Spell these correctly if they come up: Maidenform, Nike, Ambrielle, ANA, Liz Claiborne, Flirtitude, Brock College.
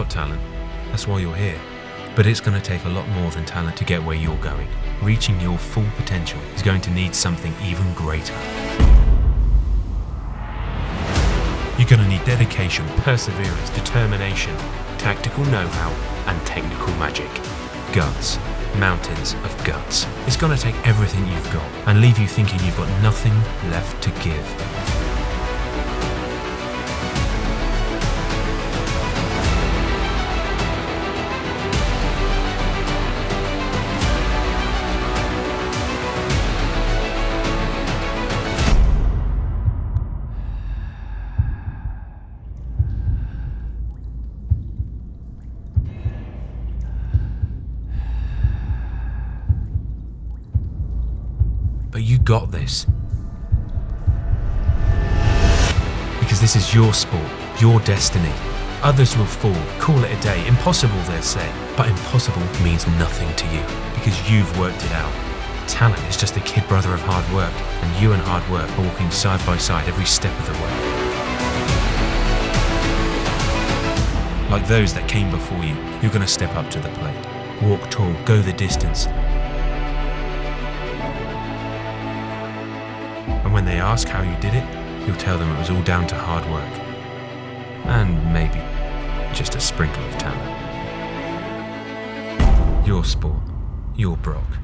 got talent, that's why you're here. But it's going to take a lot more than talent to get where you're going. Reaching your full potential is going to need something even greater. You're going to need dedication, perseverance, determination, tactical know-how, and technical magic. Guts. Mountains of guts. It's going to take everything you've got and leave you thinking you've got nothing left to give. But you got this. Because this is your sport, your destiny. Others will fall, call it a day. Impossible, they'll say. But impossible means nothing to you, because you've worked it out. Talent is just a kid brother of hard work, and you and hard work are walking side by side every step of the way. Like those that came before you, you're going to step up to the plate. Walk tall, go the distance. When they ask how you did it, you'll tell them it was all down to hard work. And maybe just a sprinkle of talent. Your sport, your Brock.